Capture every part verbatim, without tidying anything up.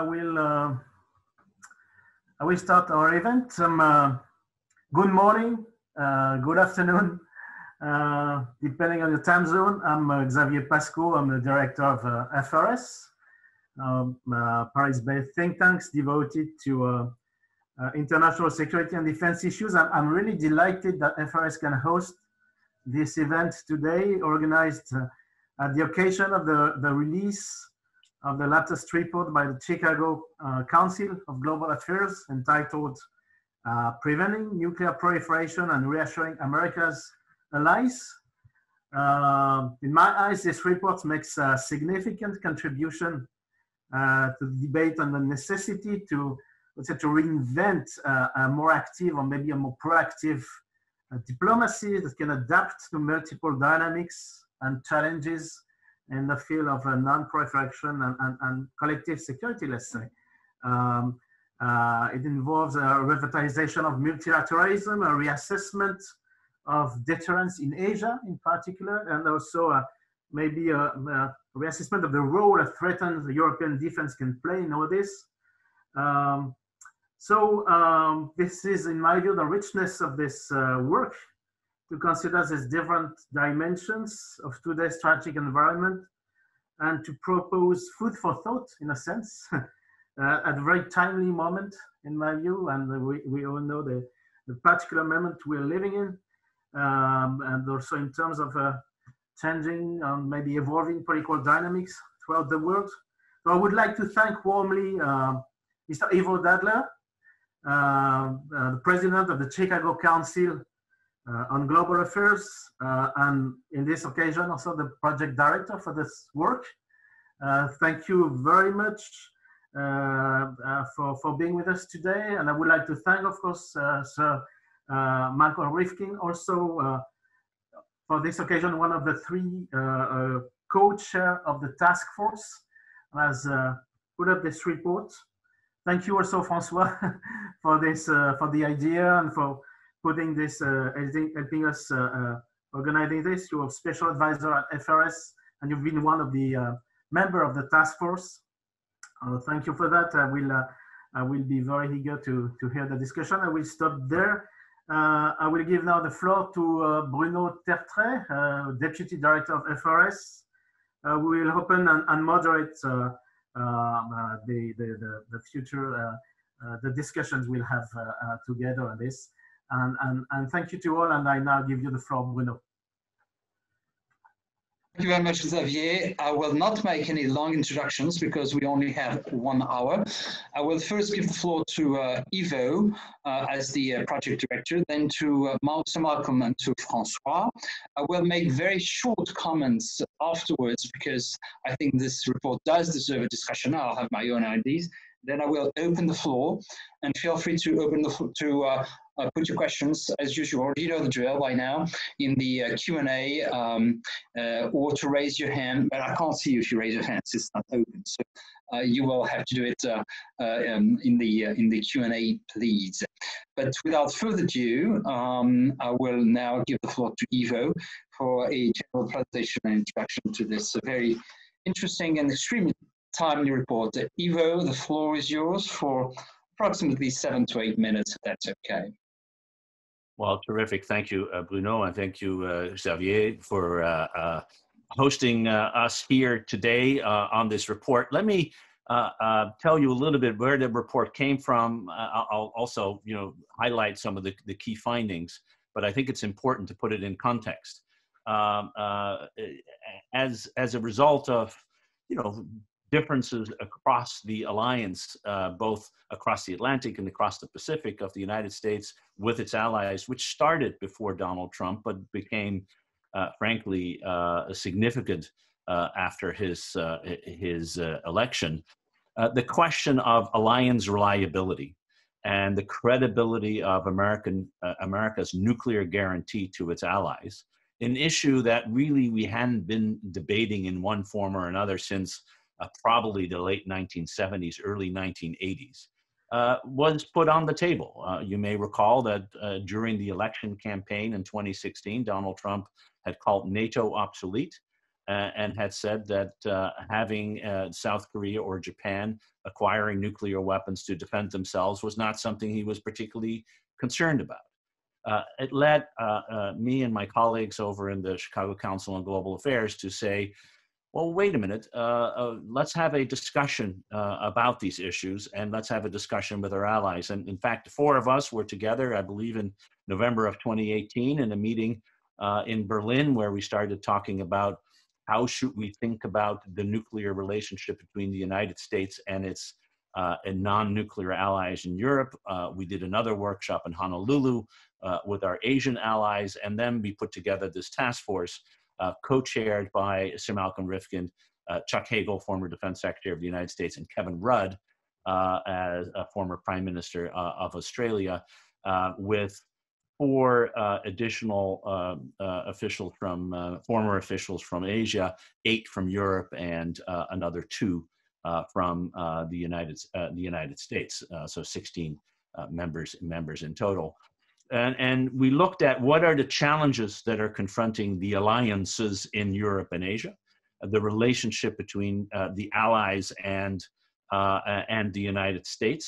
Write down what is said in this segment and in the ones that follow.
I will uh, I will start our event. Some uh, good morning, uh, good afternoon, uh, depending on your time zone. I'm uh, Xavier Pasco. I'm the director of uh, F R S, um, uh, Paris-based think tanks devoted to uh, uh, international security and defense issues. I'm, I'm really delighted that F R S can host this event today, organized uh, at the occasion of the, the release of the latest report by the Chicago uh, Council of Global Affairs, entitled uh, Preventing Nuclear Proliferation and Reassuring America's Allies. Uh, in my eyes, this report makes a significant contribution uh, to the debate on the necessity to, let's say, to reinvent uh, a more active or maybe a more proactive uh, diplomacy that can adapt to multiple dynamics and challenges in the field of uh, non-proliferation and, and, and collective security, let's say. Um, uh, it involves a revitalization of multilateralism, a reassessment of deterrence in Asia in particular, and also uh, maybe a, a reassessment of the role a threatened European defense can play in all this. Um, so um, this is, in my view, the richness of this uh, work, to consider these different dimensions of today's strategic environment and to propose food for thought, in a sense, uh, at a very timely moment, in my view. And we, we all know the, the particular moment we're living in, um, and also in terms of uh, changing and maybe evolving political dynamics throughout the world. So I would like to thank warmly uh, Mister Ivo Daalder, uh, uh, the president of the Chicago Council Uh, on Global Affairs, uh, and in this occasion also the project director for this work. Uh, thank you very much uh, uh, for, for being with us today, and I would like to thank, of course, uh, Sir uh, Malcolm Rifkind, also uh, for this occasion one of the three uh, uh, co-chair of the task force, has uh, put up this report. Thank you also, Francois, for this, uh, for the idea and for putting this, uh, helping us uh, uh, organizing this. You're a special advisor at F R S, and you've been one of the uh, member of the task force. Uh, thank you for that. I will, uh, I will be very eager to, to hear the discussion. I will stop there. Uh, I will give now the floor to uh, Bruno Tertrais, uh, Deputy Director of F R S. Uh, we will open and, and moderate uh, uh, the, the, the, the future, uh, uh, the discussions we'll have uh, uh, together on this. And, and, and thank you to all, and I now give you the floor, Bruno. Thank you very much, Xavier. I will not make any long introductions because we only have one hour. I will first give the floor to uh, Ivo uh, as the uh, project director, then to uh, Malcolm and to Francois. I will make very short comments afterwards because I think this report does deserve a discussion. I'll have my own ideas. Then I will open the floor, and feel free to open the floor to uh, Uh, put your questions, as usual, you know the drill by now, in the uh, Q and A, um, uh, or to raise your hand, but I can't see you if you raise your hands, it's not open, so uh, you will have to do it uh, uh, um, in the uh, in the Q and A, please. But without further ado, um, I will now give the floor to Ivo for a general presentation and introduction to this very interesting and extremely timely report. Uh, Ivo, the floor is yours for approximately seven to eight minutes, if that's okay. Well, terrific. Thank you, uh, Bruno, and thank you, uh, Xavier, for uh, uh, hosting uh, us here today uh, on this report. Let me uh, uh, tell you a little bit where the report came from. Uh, I'll also, you know, highlight some of the, the key findings, but I think it's important to put it in context. Um, uh, as, as a result of, you know, differences across the alliance, uh, both across the Atlantic and across the Pacific of the United States with its allies, which started before Donald Trump, but became, uh, frankly, uh, significant uh, after his, uh, his uh, election. Uh, the question of alliance reliability and the credibility of American, uh, America's nuclear guarantee to its allies, an issue that really we hadn't been debating in one form or another since Uh, probably the late nineteen seventies, early nineteen eighties, uh, was put on the table. Uh, you may recall that uh, during the election campaign in twenty sixteen, Donald Trump had called NATO obsolete uh, and had said that uh, having uh, South Korea or Japan acquiring nuclear weapons to defend themselves was not something he was particularly concerned about. Uh, it led uh, uh, me and my colleagues over in the Chicago Council on Global Affairs to say, well, wait a minute, uh, uh, let's have a discussion uh, about these issues, and let's have a discussion with our allies. And in fact, the four of us were together, I believe, in November of twenty eighteen in a meeting uh, in Berlin, where we started talking about how should we think about the nuclear relationship between the United States and its uh, and non-nuclear allies in Europe. Uh, we did another workshop in Honolulu uh, with our Asian allies, and then we put together this task force Uh, co-chaired by Sir Malcolm Rifkind, uh, Chuck Hagel, former Defense Secretary of the United States, and Kevin Rudd, uh, as a former Prime Minister uh, of Australia, uh, with four uh, additional uh, uh, officials from, uh, former officials from Asia, eight from Europe, and uh, another two uh, from uh, the, United, uh, the United States, uh, so sixteen uh, members, members in total. And, and we looked at what are the challenges that are confronting the alliances in Europe and Asia, the relationship between uh, the allies and, uh, and the United States,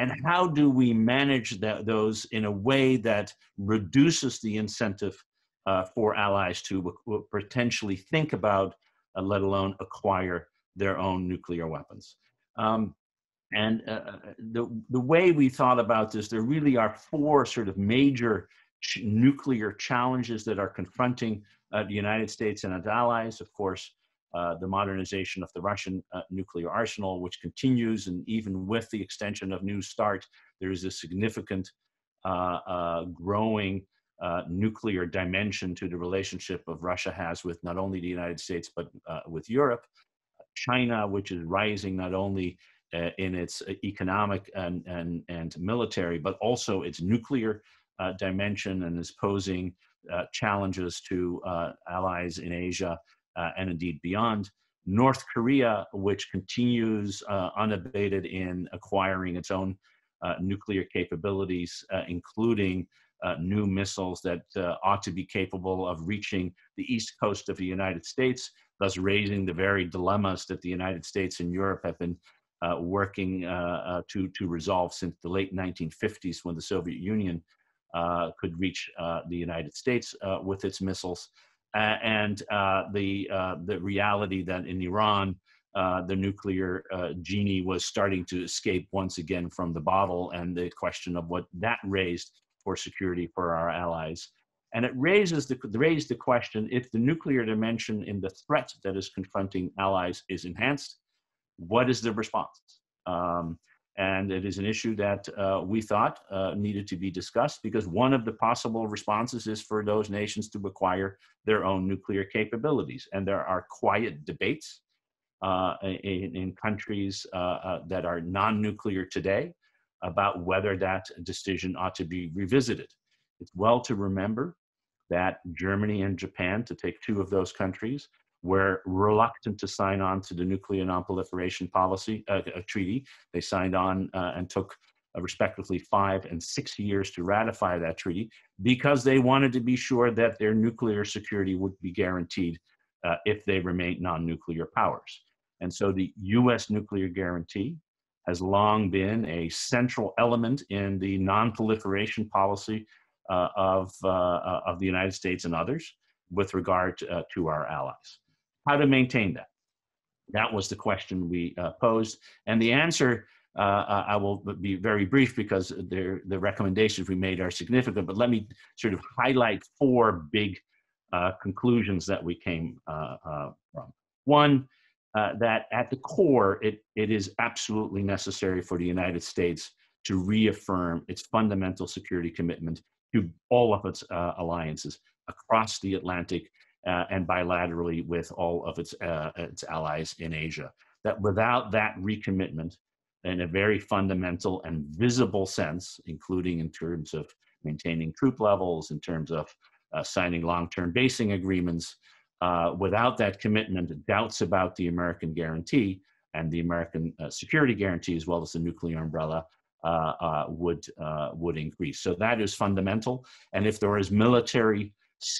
and how do we manage that, those in a way that reduces the incentive uh, for allies to potentially think about, uh, let alone acquire their own nuclear weapons. Um, And uh, the, the way we thought about this, there really are four sort of major ch nuclear challenges that are confronting uh, the United States and its allies. Of course, uh, the modernization of the Russian uh, nuclear arsenal, which continues, and even with the extension of New START, there is a significant uh, uh, growing uh, nuclear dimension to the relationship of Russia has with not only the United States, but uh, with Europe. China, which is rising not only Uh, in its economic and, and, and military, but also its nuclear uh, dimension, and is posing uh, challenges to uh, allies in Asia uh, and indeed beyond. North Korea, which continues uh, unabated in acquiring its own uh, nuclear capabilities, uh, including uh, new missiles that uh, ought to be capable of reaching the east coast of the United States, thus raising the very dilemmas that the United States and Europe have been Uh, working uh, uh, to, to resolve since the late nineteen fifties, when the Soviet Union uh, could reach uh, the United States uh, with its missiles. Uh, and uh, the, uh, the reality that in Iran, uh, the nuclear uh, genie was starting to escape once again from the bottle, and the question of what that raised for security for our allies. And it raises the, raised the question, if the nuclear dimension in the threat that is confronting allies is enhanced, what is the response? Um, and it is an issue that uh, we thought uh, needed to be discussed, because one of the possible responses is for those nations to acquire their own nuclear capabilities. And there are quiet debates uh, in, in countries uh, uh, that are non-nuclear today about whether that decision ought to be revisited. It's well to remember that Germany and Japan, to take two of those countries, were reluctant to sign on to the Nuclear Non-Proliferation Policy uh, Treaty. They signed on uh, and took uh, respectively five and six years to ratify that treaty, because they wanted to be sure that their nuclear security would be guaranteed uh, if they remained non-nuclear powers. And so the U S nuclear guarantee has long been a central element in the non-proliferation policy uh, of, uh, of the United States and others with regard uh, to our allies. How to maintain that? That was the question we uh, posed. And the answer, uh, I will be very brief, because the recommendations we made are significant, but let me sort of highlight four big uh, conclusions that we came uh, uh, from. One, uh, that at the core, it, it is absolutely necessary for the United States to reaffirm its fundamental security commitment to all of its uh, alliances across the Atlantic, Uh, and bilaterally with all of its, uh, its allies in Asia. That without that recommitment, in a very fundamental and visible sense, including in terms of maintaining troop levels, in terms of uh, signing long-term basing agreements, uh, without that commitment, doubts about the American guarantee and the American uh, security guarantee, as well as the nuclear umbrella, uh, uh, would, uh, would increase. So that is fundamental. And if there is military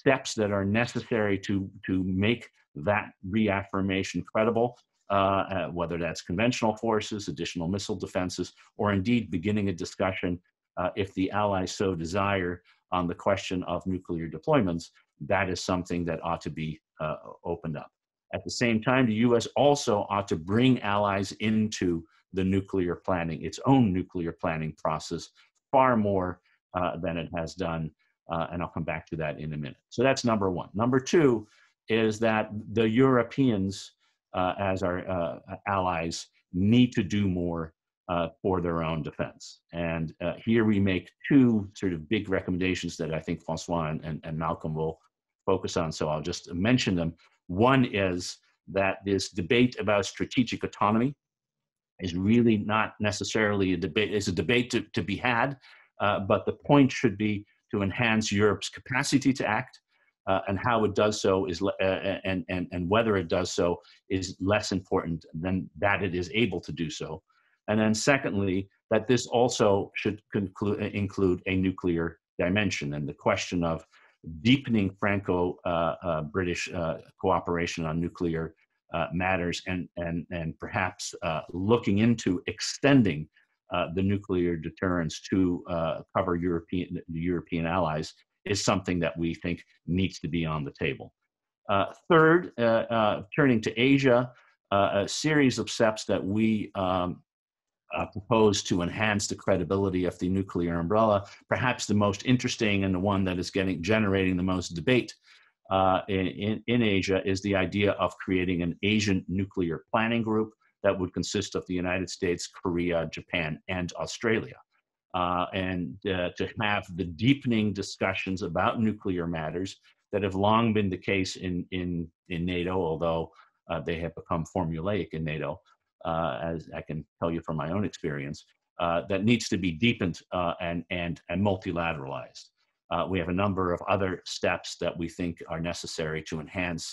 steps that are necessary to, to make that reaffirmation credible, uh, uh, whether that's conventional forces, additional missile defenses, or indeed beginning a discussion, uh, if the allies so desire, on the question of nuclear deployments. That is something that ought to be uh, opened up. At the same time, the U S also ought to bring allies into the nuclear planning, its own nuclear planning process, far more uh, than it has done, uh, and I'll come back to that in a minute. So that's number one. Number two is that the Europeans, uh, as our uh, allies, need to do more uh, for their own defense. And uh, here we make two sort of big recommendations that I think Francois and, and, and Malcolm will focus on, so I'll just mention them. One is that this debate about strategic autonomy is really not necessarily a debate, it's a debate to, to be had, uh, but the point should be to enhance Europe's capacity to act, uh, and how it does so is, uh, and, and, and whether it does so is less important than that it is able to do so. And then secondly, that this also should conclude, include a nuclear dimension, and the question of deepening Franco-British uh, uh, cooperation on nuclear uh, matters, and, and, and perhaps uh, looking into extending uh, the nuclear deterrence to uh, cover European, European allies is something that we think needs to be on the table. Uh, third, uh, uh, turning to Asia, uh, a series of steps that we um, Uh, proposed to enhance the credibility of the nuclear umbrella. Perhaps the most interesting, and the one that is getting generating the most debate uh, in, in, in Asia, is the idea of creating an Asian nuclear planning group that would consist of the United States, Korea, Japan, and Australia. Uh, and uh, to have the deepening discussions about nuclear matters that have long been the case in, in, in NATO, although uh, they have become formulaic in NATO. Uh, as I can tell you from my own experience, uh, that needs to be deepened uh, and, and, and multilateralized. Uh, we have a number of other steps that we think are necessary to enhance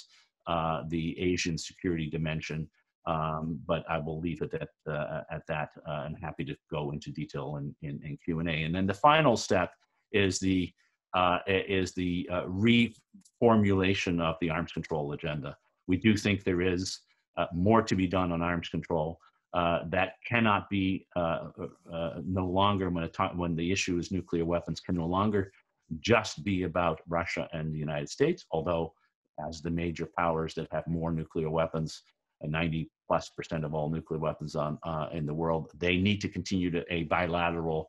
uh, the Asian security dimension, um, but I will leave it at, uh, at that, uh, and happy to go into detail in, in, in Q and A. And then the final step is the, uh, is the uh, reformulation of the arms control agenda. We do think there is Uh, more to be done on arms control. Uh, that cannot be uh, uh, no longer, when, when the issue is nuclear weapons, can no longer just be about Russia and the United States, although as the major powers that have more nuclear weapons, uh, ninety plus percent of all nuclear weapons on, uh, in the world, they need to continue to a bilateral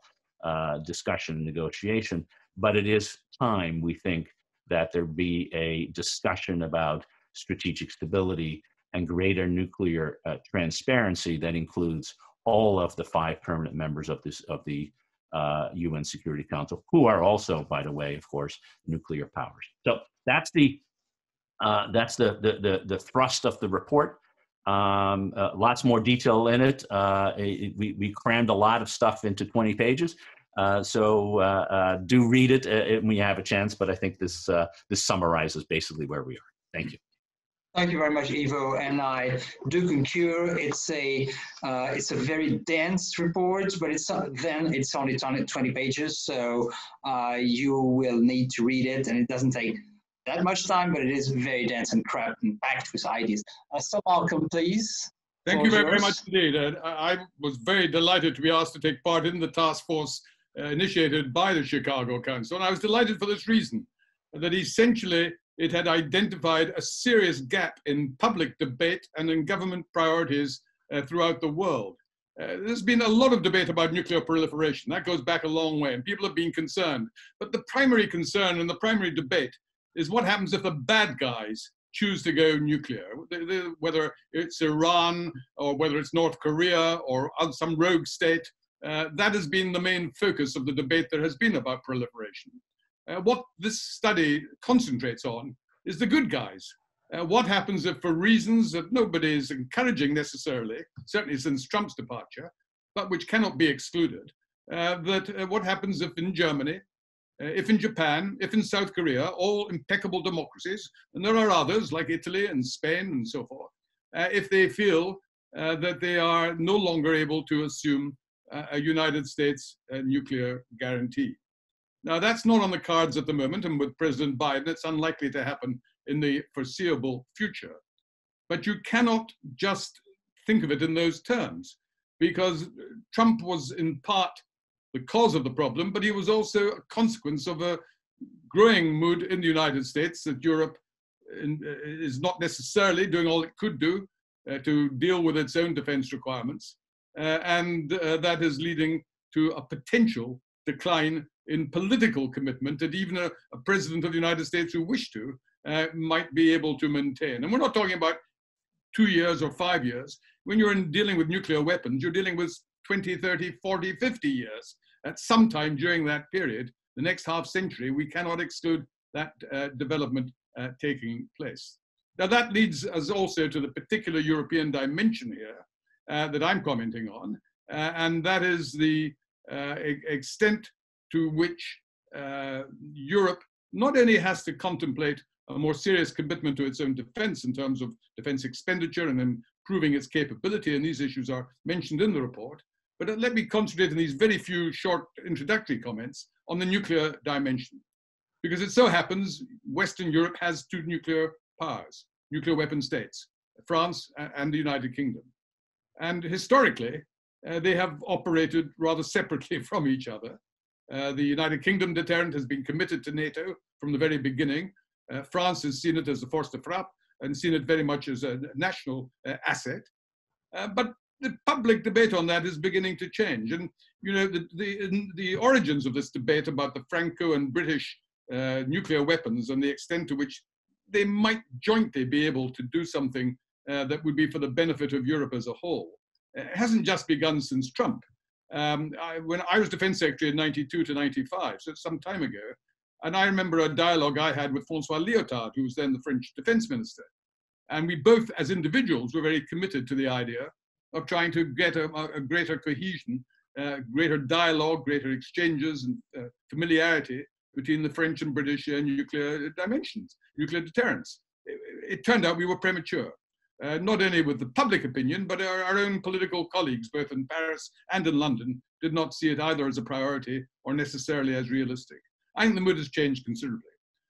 uh, discussion and negotiation. But it is time, we think, that there be a discussion about strategic stability and greater nuclear uh, transparency that includes all of the five permanent members of this of the uh, U N Security Council, who are also, by the way, of course, nuclear powers. So that's the uh, that's the, the the the thrust of the report. Um, uh, lots more detail in it. Uh, it we we crammed a lot of stuff into twenty pages. Uh, so uh, uh, do read it uh, when you have a chance. But I think this uh, this summarizes basically where we are. Thank you. Thank you very much, Ivo, and I do concur. It's a uh, it's a very dense report, but it's uh, then it's only twenty pages, so uh, you will need to read it, and it doesn't take that much time, but it is very dense and cramped and packed with ideas. Uh, so Malcolm, please. Thank you very, very much indeed. Uh, I was very delighted to be asked to take part in the task force uh, initiated by the Chicago Council, and I was delighted for this reason, that essentially it had identified a serious gap in public debate and in government priorities uh, throughout the world. Uh, there's been a lot of debate about nuclear proliferation. That goes back a long way, and people have been concerned. But the primary concern and the primary debate is what happens if the bad guys choose to go nuclear, whether it's Iran or whether it's North Korea or some rogue state. Uh, that has been the main focus of the debate there has been about proliferation. Uh, what this study concentrates on is the good guys. Uh, what happens if, for reasons that nobody is encouraging necessarily, certainly since Trump's departure, but which cannot be excluded, uh, that uh, what happens if in Germany, uh, if in Japan, if in South Korea, all impeccable democracies, and there are others like Italy and Spain and so forth, uh, if they feel uh, that they are no longer able to assume uh, a United States uh, nuclear guarantee. Now, that's not on the cards at the moment, and with President Biden, it's unlikely to happen in the foreseeable future. But you cannot just think of it in those terms, because Trump was in part the cause of the problem, but he was also a consequence of a growing mood in the United States that Europe is not necessarily doing all it could do uh, to deal with its own defense requirements. Uh, and uh, that is leading to a potential decline in political commitment that even a, a president of the United States who wished to uh, might be able to maintain. And we're not talking about two years or five years. When you're in dealing with nuclear weapons, you're dealing with twenty, thirty, forty, fifty years. At some time during that period, the next half century, we cannot exclude that uh, development uh, taking place. Now that leads us also to the particular European dimension here uh, that I'm commenting on, uh, and that is the uh, e- extent to which uh, Europe not only has to contemplate a more serious commitment to its own defense in terms of defense expenditure and improving its capability, and these issues are mentioned in the report, but let me concentrate in these very few short introductory comments on the nuclear dimension. Because it so happens, Western Europe has two nuclear powers, nuclear weapon states, France and the United Kingdom. And historically, uh, they have operated rather separately from each other. Uh, the United Kingdom deterrent has been committed to NATO from the very beginning. Uh, France has seen it as a force de frappe and seen it very much as a national uh, asset. Uh, but the public debate on that is beginning to change. And, you know, the, the, the origins of this debate about the Franco and British uh, nuclear weapons and the extent to which they might jointly be able to do something uh, that would be for the benefit of Europe as a whole, it hasn't just begun since Trump. Um, I, when I was Defense Secretary in ninety-two to ninety-five, so some time ago, and I remember a dialogue I had with Francois Lyotard, who was then the French Defense Minister. And we both, as individuals, were very committed to the idea of trying to get a, a greater cohesion, uh, greater dialogue, greater exchanges and uh, familiarity between the French and British uh, nuclear dimensions, nuclear deterrence. It, it turned out we were premature, uh, not only with the public opinion, but our, our own political colleagues, both in Paris and in London, did not see it either as a priority or necessarily as realistic. I think the mood has changed considerably.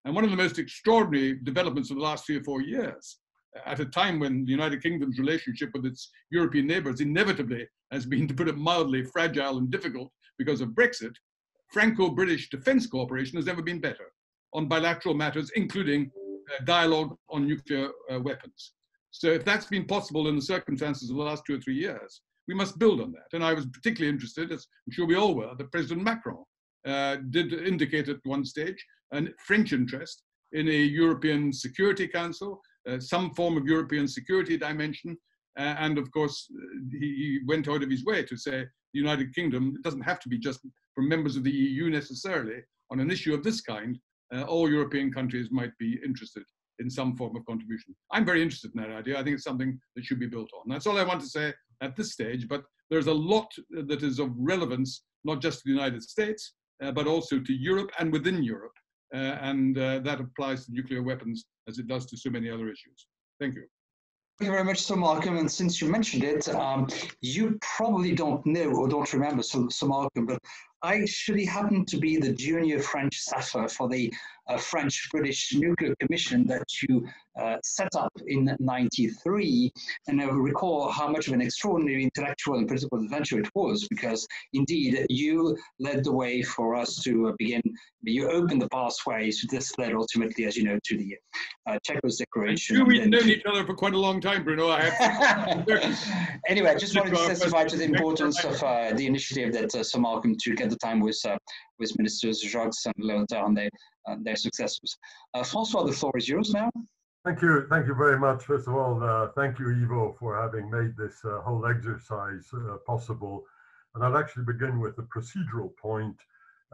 And one of the most extraordinary developments of the last three or four years, at a time when the United Kingdom's relationship with its European neighbors inevitably has been, to put it mildly, fragile and difficult because of Brexit, Franco-British defense cooperation has never been better on bilateral matters, including uh, dialogue on nuclear uh, weapons. So if that's been possible in the circumstances of the last two or three years, we must build on that. And I was particularly interested, as I'm sure we all were, that President Macron uh, did indicate at one stage a French interest in a European Security Council, Uh, some form of European security dimension, uh, and of course he, he went out of his way to say the United Kingdom, it doesn't have to be just from members of the E U necessarily, on an issue of this kind, uh, all European countries might be interested in some form of contribution. I'm very interested in that idea. I think it's something that should be built on. That's all I want to say at this stage, but there's a lot that is of relevance, not just to the United States, uh, but also to Europe and within Europe. Uh, and uh, that applies to nuclear weapons as it does to so many other issues. Thank you. Thank you very much, Sir Malcolm. And since you mentioned it, um, you probably don't know or don't remember, Sir, Sir Malcolm, but I actually happened to be the junior French staffer for the uh, French-British Nuclear Commission that you uh, set up in ninety-three. And I recall how much of an extraordinary intellectual and political adventure it was, because indeed you led the way for us to uh, begin, you opened the pathway to this led ultimately, as you know, to the uh, Chequers Declaration. And we've known each other for quite a long time, Bruno. I have to... Anyway, I just wanted to testify to the importance of uh, the initiative that uh, Sir Malcolm took at the time with, uh, with Ministers Jacques and Léotard and their, uh, their successors. Uh, Francois, the floor is yours now. Thank you. Thank you very much. First of all, uh, thank you, Ivo, for having made this uh, whole exercise uh, possible. And I'll actually begin with the procedural point,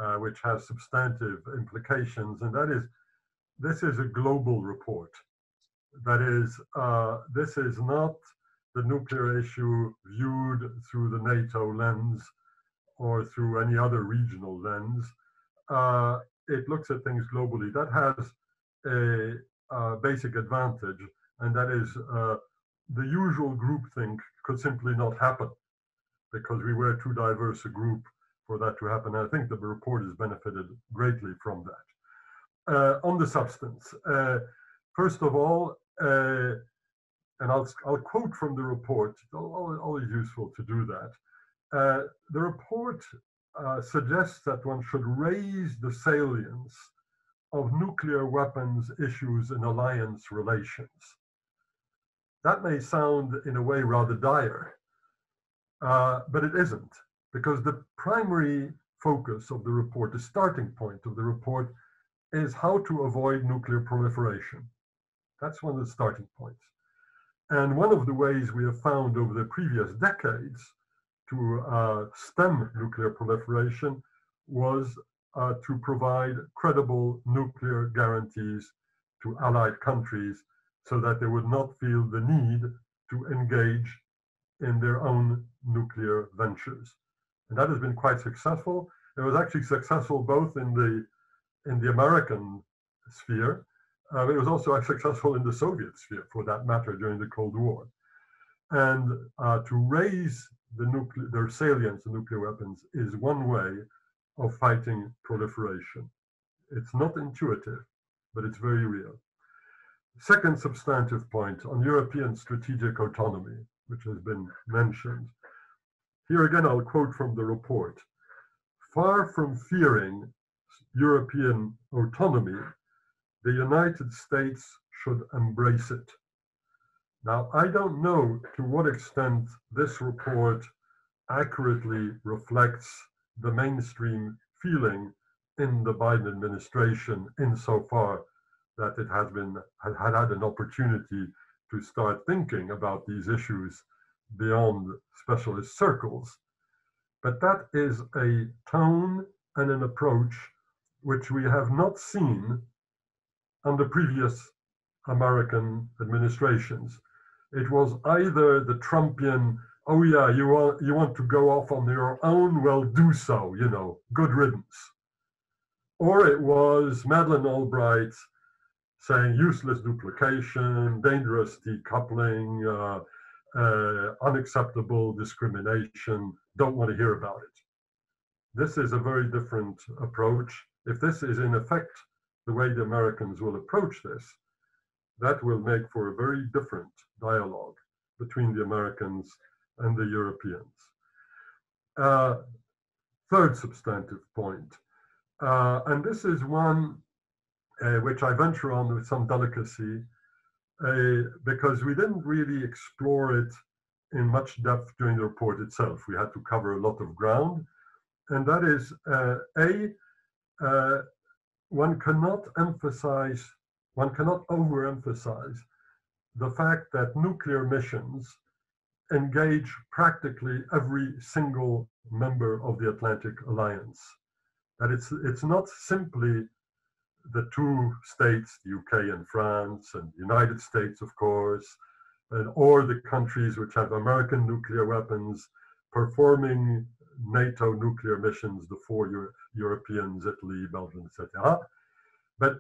uh, which has substantive implications. And that is, this is a global report. That is, uh, this is not the nuclear issue viewed through the NATO lens or through any other regional lens. Uh, it looks at things globally. That has a uh, basic advantage, and that is uh, the usual groupthink could simply not happen because we were too diverse a group for that to happen. I think the report has benefited greatly from that. Uh, on the substance, uh, first of all, uh, and I'll, I'll quote from the report, always useful to do that. Uh, the report uh, suggests that one should raise the salience of nuclear weapons issues in alliance relations. That may sound in a way rather dire, uh, but it isn't, because the primary focus of the report, the starting point of the report, is how to avoid nuclear proliferation. That's one of the starting points. And one of the ways we have found over the previous decades to uh, stem nuclear proliferation was uh, to provide credible nuclear guarantees to allied countries so that they would not feel the need to engage in their own nuclear ventures. And that has been quite successful. It was actually successful both in the, in the American sphere. Uh, it was also successful in the Soviet sphere, for that matter, during the Cold War. And uh, to raise the nuclear, their salience of nuclear weapons is one way of fighting proliferation. It's not intuitive, but it's very real. Second substantive point on European strategic autonomy, which has been mentioned. Here again, I'll quote from the report. Far from fearing European autonomy, the United States should embrace it. Now, I don't know to what extent this report accurately reflects the mainstream feeling in the Biden administration insofar that it has been, had had an opportunity to start thinking about these issues beyond specialist circles. But that is a tone and an approach which we have not seen under previous American administrations. It was either the Trumpian, oh yeah, you want, you want to go off on your own, well, do so, you know, good riddance. Or it was Madeleine Albright saying useless duplication, dangerous decoupling, uh, uh, unacceptable discrimination, don't want to hear about it. This is a very different approach. If this is in effect the way the Americans will approach this, that will make for a very different dialogue between the Americans and the Europeans. Uh, third substantive point, uh, and this is one uh, which I venture on with some delicacy, uh, because we didn't really explore it in much depth during the report itself. We had to cover a lot of ground, and that is, uh, A, uh, one cannot emphasize, one cannot overemphasize the fact that nuclear missions engage practically every single member of the Atlantic Alliance. That it's, it's not simply the two states, the U K and France, and the United States, of course, and, or the countries which have American nuclear weapons performing NATO nuclear missions, the four Euro Europeans, Italy, Belgium, et cetera. But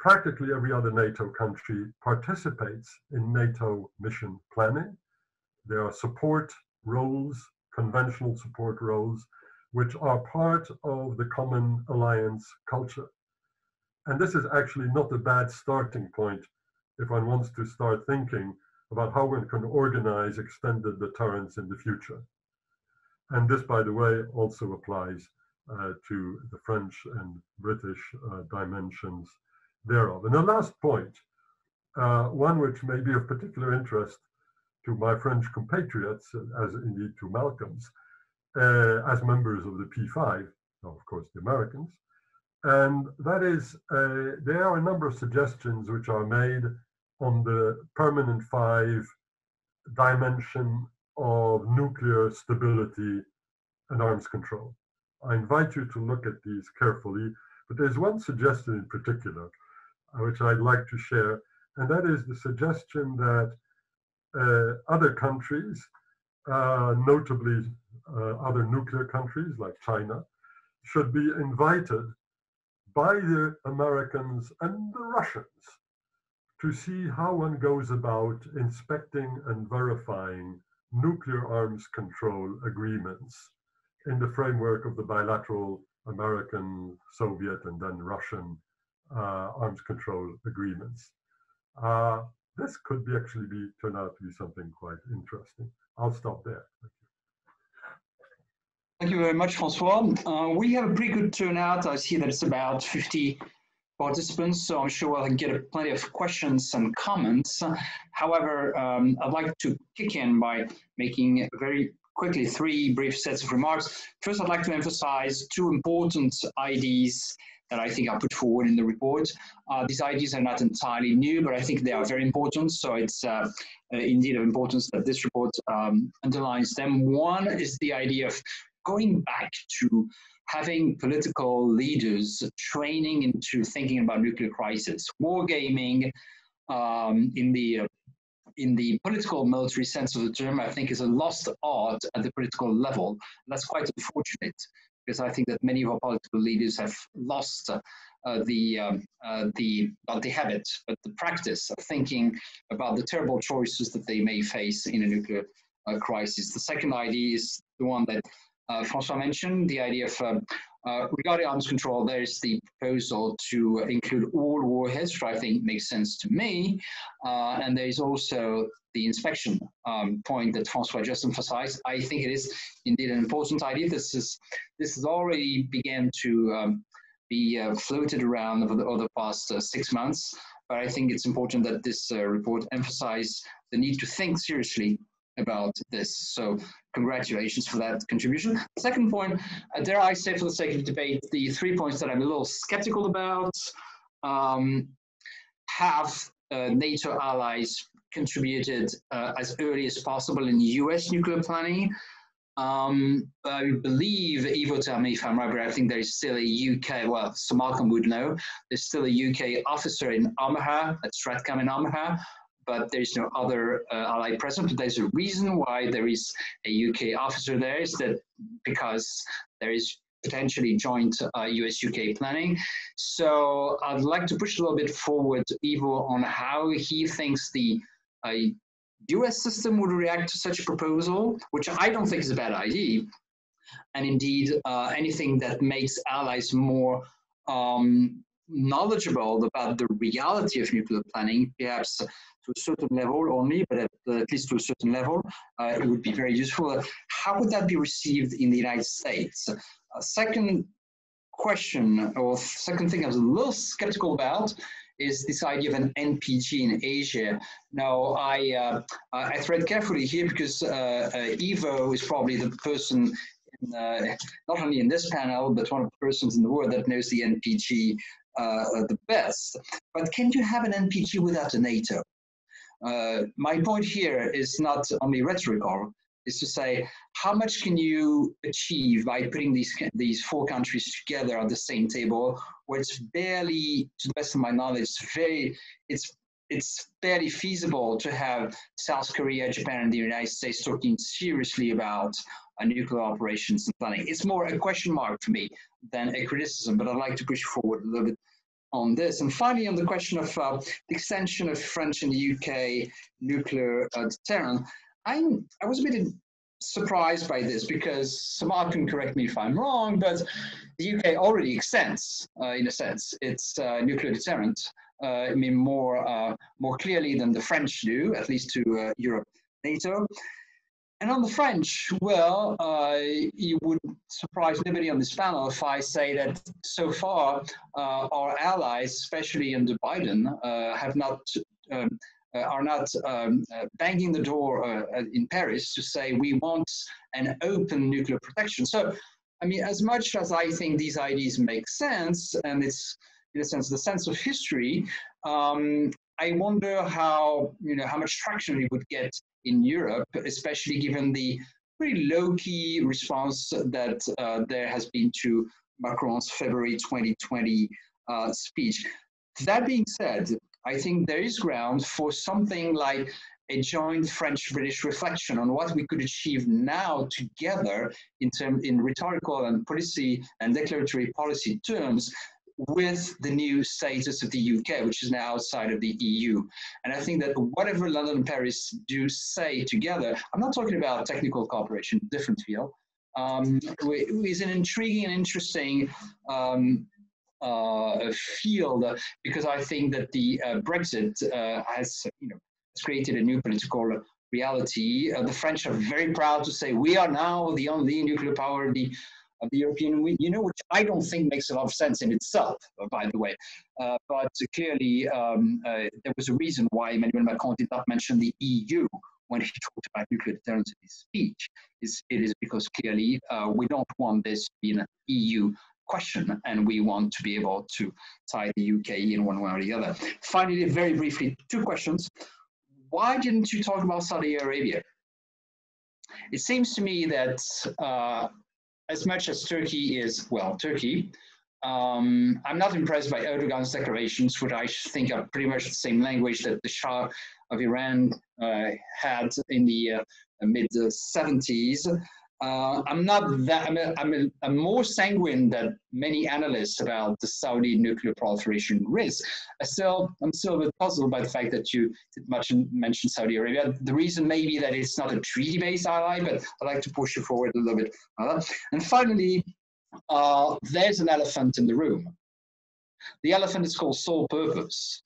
practically every other NATO country participates in NATO mission planning. There are support roles, conventional support roles, which are part of the common alliance culture. And this is actually not a bad starting point if one wants to start thinking about how one can organize extended deterrence in the future. And this, by the way, also applies uh, to the French and British uh, dimensions thereof. And the last point, uh, one which may be of particular interest to my French compatriots, as indeed to Malcolm's, uh, as members of the P five, of course the Americans, and that is, uh, there are a number of suggestions which are made on the permanent five dimension of nuclear stability and arms control. I invite you to look at these carefully, but there's one suggestion in particular, uh, which I'd like to share, and that is the suggestion that uh, other countries, uh, notably uh, other nuclear countries like China, should be invited by the Americans and the Russians to see how one goes about inspecting and verifying nuclear arms control agreements in the framework of the bilateral American, Soviet, and then Russian uh, arms control agreements. Uh, this could be actually be turn out to be something quite interesting. I'll stop there. Thank you. Thank you very much, Francois. Uh, we have a pretty good turnout. I see that it's about fifty participants, so I'm sure I'll get plenty of questions and comments. However, um, I'd like to kick in by making very quickly three brief sets of remarks. First, I'd like to emphasize two important ideas that I think I put forward in the report. Uh, these ideas are not entirely new, but I think they are very important. So it's uh, indeed of importance that this report um, underlines them. One is the idea of going back to having political leaders training into thinking about nuclear crisis, wargaming um, in the uh, in the political military sense of the term, I think is a lost art at the political level. That's quite unfortunate, because I think that many of our political leaders have lost uh, uh, the, um, uh, the, not the habit, but the practice of thinking about the terrible choices that they may face in a nuclear uh, crisis. The second idea is the one that uh, Francois mentioned, the idea of um, uh, regarding arms control. There is the proposal to include all warheads, which I think makes sense to me. Uh, and there is also the inspection um, point that Francois just emphasized. I think it is indeed an important idea. This is this has already began to um, be uh, floated around over the, over the past uh, six months. But I think it's important that this uh, report emphasizes the need to think seriously about this. So congratulations for that contribution. Second point, uh, dare I say for the sake of debate, the three points that I'm a little skeptical about. Um, have uh, NATO allies contributed uh, as early as possible in U S nuclear planning? Um, I believe, Ivo, tell me if I'm right, but I think there's still a U K, well, so Malcolm would know, there's still a U K officer in Omaha, at Stratcom in Omaha, but there's no other uh, ally present. But there's a reason why there is a U K officer there, is that because there is potentially joint uh, U S U K planning. So I'd like to push a little bit forward, Ivo, on how he thinks the uh, U S system would react to such a proposal, which I don't think is a bad idea. And indeed, uh, anything that makes allies more um, knowledgeable about the reality of nuclear planning, perhaps to a certain level only, but at, uh, at least to a certain level, uh, it would be very useful. How would that be received in the United States? Uh, second question, or second thing I was a little skeptical about, is this idea of an N P G in Asia. Now, I, uh, I thread carefully here because uh, uh, Ivo is probably the person in, uh, not only in this panel, but one of the persons in the world that knows the N P G uh, the best. But can you have an N P G without a NATO? Uh, my point here is not only rhetorical, is to say, how much can you achieve by putting these, these four countries together at the same table, where it's barely, to the best of my knowledge, very, it's, it's barely feasible to have South Korea, Japan, and the United States talking seriously about uh, nuclear operations and planning. It's more a question mark for me than a criticism, but I'd like to push forward a little bit on this. And finally, on the question of uh, the extension of French and U K nuclear uh, deterrent, I'm, I was a bit surprised by this, because Samar can correct me if I'm wrong, but the U K already extends, uh, in a sense, its uh, nuclear deterrent. Uh, I mean, more uh, more clearly than the French do, at least to uh, Europe, NATO. And on the French, well, uh, you would surprise nobody on this panel if I say that so far uh, our allies, especially under Biden, uh, have not. Um, Uh, are not um, uh, banging the door uh, in Paris to say we want an open nuclear protection. So, I mean, as much as I think these ideas make sense, and it's in a sense the sense of history, um, I wonder how you know how much traction it would get in Europe, especially given the pretty low-key response that uh, there has been to Macron's February twenty twenty uh, speech. That being said, I think there is ground for something like a joint French-British reflection on what we could achieve now together in term, in rhetorical and policy and declaratory policy terms with the new status of the U K, which is now outside of the E U. And I think that whatever London and Paris do say together, I'm not talking about technical cooperation, different field, um, is an intriguing and interesting um, uh, field, because I think that the uh, Brexit uh, has, you know, has created a new political reality. Uh, the French are very proud to say we are now the only nuclear power of the, of the European Union, you know, which I don't think makes a lot of sense in itself, by the way. Uh, but clearly, um, uh, there was a reason why Emmanuel Macron did not mention the E U when he talked about nuclear deterrence in his speech. It's, it is because clearly uh, we don't want this to be an E U question, and we want to be able to tie the U K in one way or the other. Finally, very briefly, two questions. Why didn't you talk about Saudi Arabia? It seems to me that uh, as much as Turkey is, well, Turkey, um, I'm not impressed by Erdogan's declarations, which I think are pretty much the same language that the Shah of Iran uh, had in the uh, mid seventies. Uh, I'm not that, I'm, a, I'm, a, I'm more sanguine than many analysts about the Saudi nuclear proliferation risk. I still, I'm still a bit puzzled by the fact that you did much mention Saudi Arabia. The reason may be that it's not a treaty-based ally, but I'd like to push you forward a little bit. And finally, uh, there's an elephant in the room. The elephant is called sole purpose.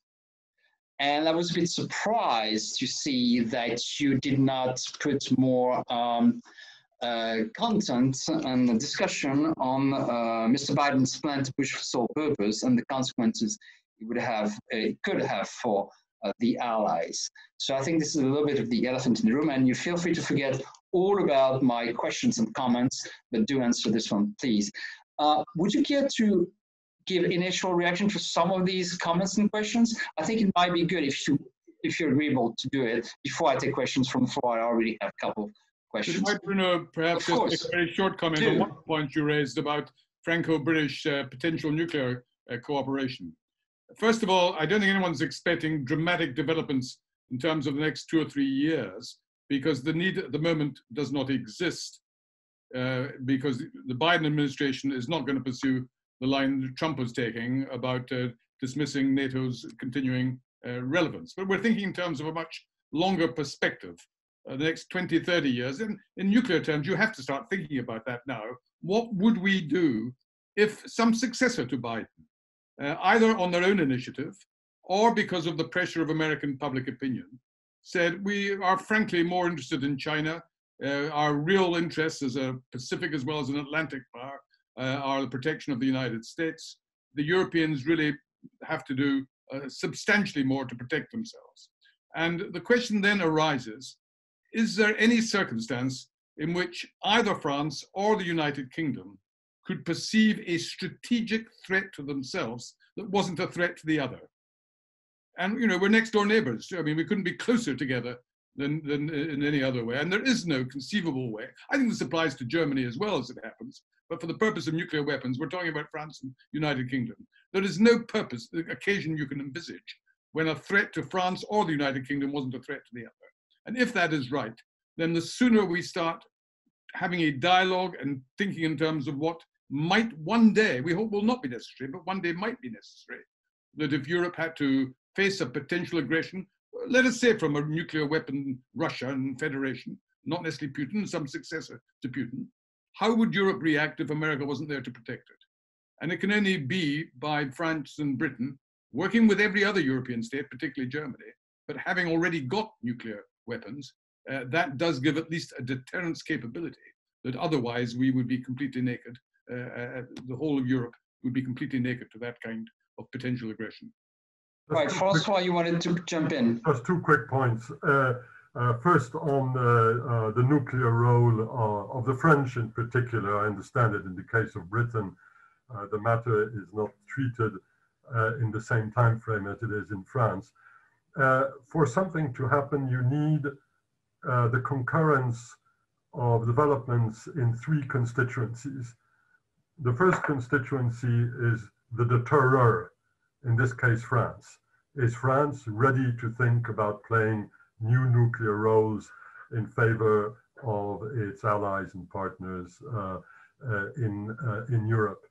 And I was a bit surprised to see that you did not put more um, Uh, content and the discussion on uh, Mister Biden's plan to push for sole purpose and the consequences it would have, uh, it could have for uh, the allies. So I think this is a little bit of the elephant in the room, and you feel free to forget all about my questions and comments, but do answer this one, please. Uh, would you care to give initial reaction to some of these comments and questions? I think it might be good if you if you're agreeable to do it before I take questions from the floor. I already have a couple questions. Might, Bruno, perhaps just a very short comment on one point you raised about Franco-British uh, potential nuclear uh, cooperation. First of all, I don't think anyone's expecting dramatic developments in terms of the next two or three years, because the need at the moment does not exist, uh, because the Biden administration is not going to pursue the line that Trump was taking about uh, dismissing NATO's continuing uh, relevance. But we're thinking in terms of a much longer perspective. Uh, the next twenty, thirty years, in, in nuclear terms, you have to start thinking about that now. What would we do if some successor to Biden, uh, either on their own initiative or because of the pressure of American public opinion, said we are frankly more interested in China, uh, our real interests as a Pacific as well as an Atlantic power uh, are the protection of the United States. The Europeans really have to do uh, substantially more to protect themselves. And the question then arises, is there any circumstance in which either France or the United Kingdom could perceive a strategic threat to themselves that wasn't a threat to the other? And, you know, we're next door neighbors. I mean, we couldn't be closer together than, than in any other way. And there is no conceivable way. I think this applies to Germany as well as it happens. But for the purpose of nuclear weapons, we're talking about France and United Kingdom. There is no purpose, occasion you can envisage when a threat to France or the United Kingdom wasn't a threat to the other. And if that is right, then the sooner we start having a dialogue and thinking in terms of what might one day, we hope will not be necessary, but one day might be necessary, that if Europe had to face a potential aggression, let us say from a nuclear weapon Russia and Federation, not necessarily Putin, some successor to Putin, how would Europe react if America wasn't there to protect it? And it can only be by France and Britain working with every other European state, particularly Germany, but having already got nuclear weapons, uh, that does give at least a deterrence capability that otherwise we would be completely naked. Uh, uh, the whole of Europe would be completely naked to that kind of potential aggression. Right, Francois, you wanted to jump in. Just two quick points. Uh, uh, first, on the, uh, the nuclear role uh, of the French in particular, I understand it in the case of Britain, uh, the matter is not treated uh, in the same time frame as it is in France. Uh, for something to happen, you need uh, the concurrence of developments in three constituencies. The first constituency is the deterrer, in this case France. Is France ready to think about playing new nuclear roles in favor of its allies and partners uh, uh, in, uh, in Europe?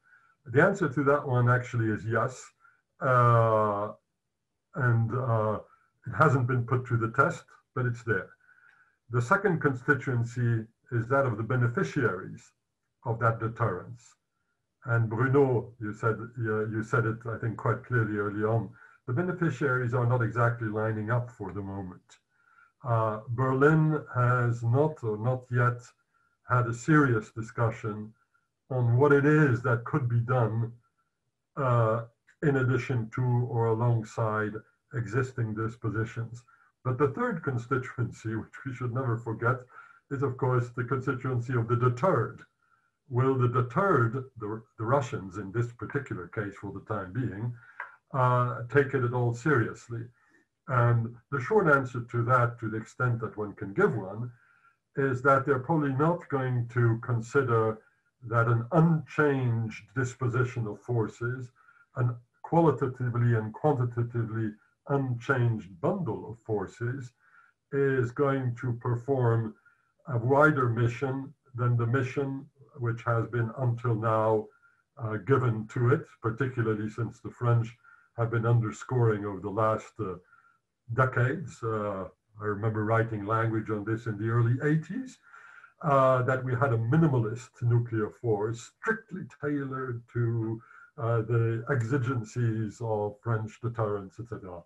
The answer to that one actually is yes. Uh, and uh, it hasn't been put to the test, but it's there. The second constituency is that of the beneficiaries of that deterrence. And Bruno, you said, you said it, I think, quite clearly early on, the beneficiaries are not exactly lining up for the moment. Uh, Berlin has not, or not yet, had a serious discussion on what it is that could be done uh, in addition to or alongside existing dispositions. But the third constituency, which we should never forget, is of course the constituency of the deterred. Will the deterred, the, the Russians in this particular case for the time being, uh, take it at all seriously? And the short answer to that, to the extent that one can give one, is that they're probably not going to consider that an unchanged disposition of forces, an qualitatively and quantitatively unchanged bundle of forces, is going to perform a wider mission than the mission which has been until now uh, given to it, particularly since the French have been underscoring over the last uh, decades. Uh, I remember writing language on this in the early eighties, uh, that we had a minimalist nuclear force strictly tailored to uh, the exigencies of French deterrence, et cetera.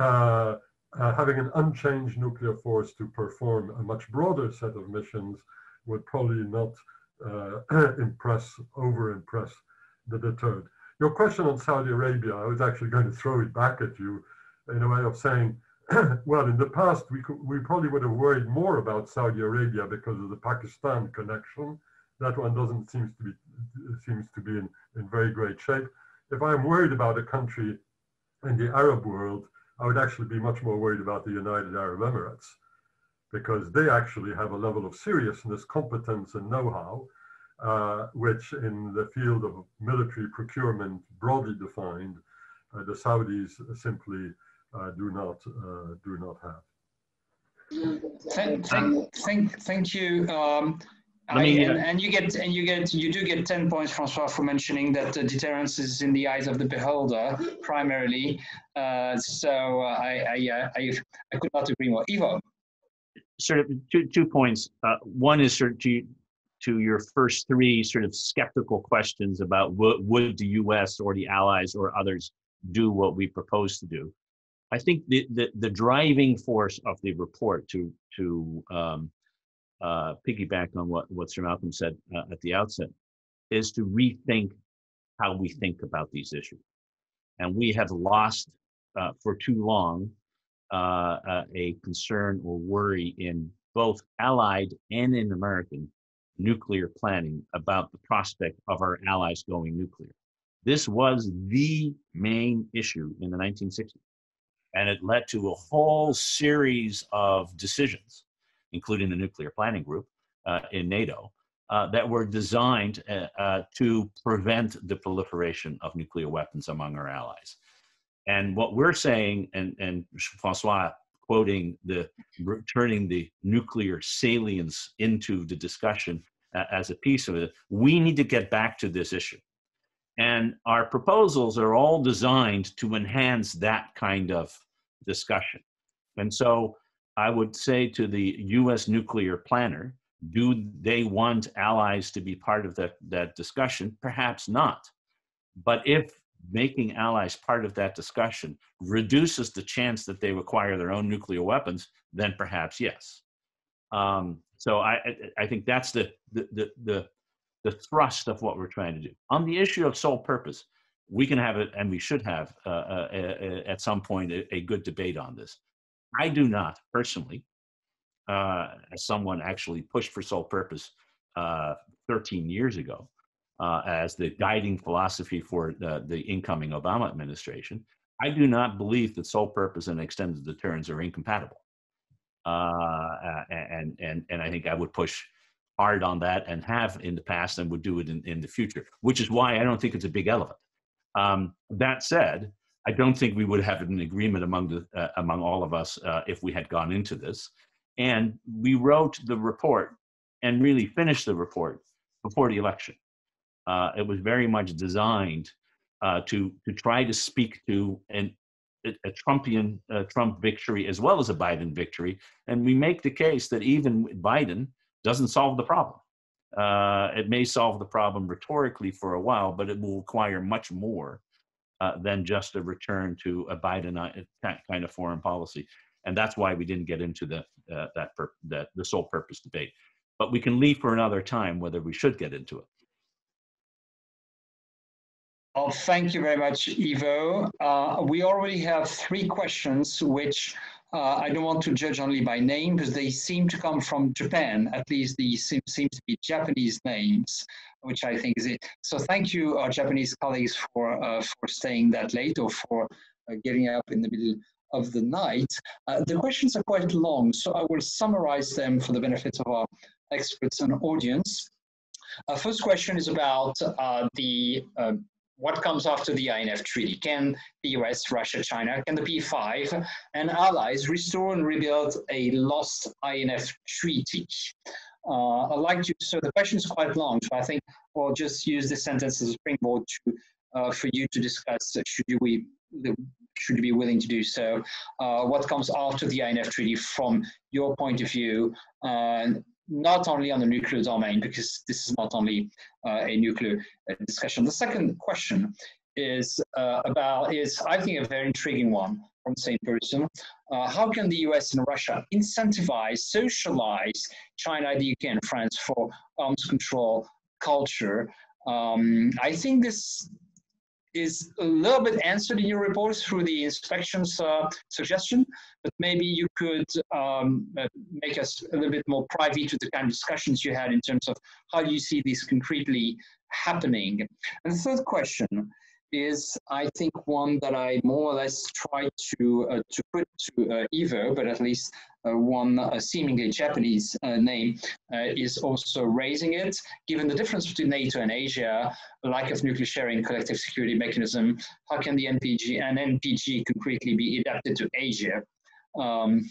Uh, uh, having an unchanged nuclear force to perform a much broader set of missions would probably not uh, impress, over-impress the deterred. Your question on Saudi Arabia, I was actually going to throw it back at you in a way of saying, well, in the past, we, could, we probably would have worried more about Saudi Arabia because of the Pakistan connection. That one doesn't seem to be, seems to be in, in very great shape. If I'm worried about a country in the Arab world, I would actually be much more worried about the United Arab Emirates, because they actually have a level of seriousness, competence, and know-how, uh, which in the field of military procurement, broadly defined, uh, the Saudis simply Uh, do not uh, do not have. Thank thank thank, thank you. Um, I, and, and you get and you get you do get ten points, Francois, for mentioning that uh, deterrence is in the eyes of the beholder primarily. Uh, so uh, I I, uh, I I could not agree more. Ivo, sort of two two points. Uh, one is sort of to to your first three sort of skeptical questions about would would the U S or the allies or others do what we propose to do. I think the, the, the driving force of the report, to to um, uh, piggyback on what, what Sir Malcolm said uh, at the outset, is to rethink how we think about these issues. And we have lost uh, for too long uh, uh, a concern or worry in both Allied and in American nuclear planning about the prospect of our allies going nuclear. This was the main issue in the nineteen sixties. And it led to a whole series of decisions, including the Nuclear Planning Group uh, in NATO, uh, that were designed uh, uh, to prevent the proliferation of nuclear weapons among our allies. And what we're saying, and, and Francois quoting the turning the nuclear salience into the discussion uh, as a piece of it, we need to get back to this issue. And our proposals are all designed to enhance that kind of discussion. And so I would say to the U S nuclear planner, do they want allies to be part of that, that discussion? Perhaps not. But if making allies part of that discussion reduces the chance that they acquire their own nuclear weapons, then perhaps yes. Um, so I, I think that's the, the, the, the the thrust of what we're trying to do. On the issue of sole purpose, we can have it, and we should have uh, uh, uh, at some point a, a good debate on this. I do not personally, uh, as someone actually pushed for sole purpose uh, thirteen years ago uh, as the guiding philosophy for the, the incoming Obama administration, I do not believe that sole purpose and extended deterrence are incompatible. Uh, and, and, and I think I would push hard on that, and have in the past, and would do it in, in the future, which is why I don't think it's a big elephant. Um, that said, I don't think we would have an agreement among, the, uh, among all of us uh, if we had gone into this. And we wrote the report and really finished the report before the election. Uh, it was very much designed uh, to, to try to speak to an, a Trumpian uh, Trump victory as well as a Biden victory. And we make the case that even Biden doesn't solve the problem. Uh, it may solve the problem rhetorically for a while, but it will require much more uh, than just a return to a Biden kind of foreign policy. And that's why we didn't get into the, uh, that, that the sole purpose debate. But we can leave for another time whether we should get into it. Oh, thank you very much, Ivo. Uh, we already have three questions, which uh, I don't want to judge only by name, because they seem to come from Japan. At least these seem, seem to be Japanese names, which I think is it. So thank you, our Japanese colleagues, for, uh, for staying that late or for uh, getting up in the middle of the night. Uh, the questions are quite long, so I will summarize them for the benefit of our experts and audience. Uh, first question is about uh, the uh, what comes after the I N F Treaty? Can the U S, Russia, China, can the P five and allies restore and rebuild a lost I N F Treaty? Uh, I'd like to, so the question is quite long, so I think we'll just use this sentence as a springboard to, uh, for you to discuss, uh, should, you we, should you be willing to do so, uh, what comes after the I N F Treaty from your point of view, uh, not only on the nuclear domain, because this is not only uh, a nuclear uh, discussion. The second question is uh, about, is I think a very intriguing one from the same person. Uh, how can the U S and Russia incentivize, socialize China, the U K and France for arms control culture? Um, I think this is a little bit answered in your report through the inspections uh, suggestion, but maybe you could um, make us a little bit more privy to the kind of discussions you had in terms of how do you see this concretely happening. And the third question is, I think, one that I more or less tried to, uh, to put to uh, Ivo, but at least uh, one uh, seemingly Japanese uh, name uh, is also raising it. Given the difference between NATO and Asia, lack of nuclear sharing, collective security mechanism, how can the N P G and N P G concretely be adapted to Asia? Um,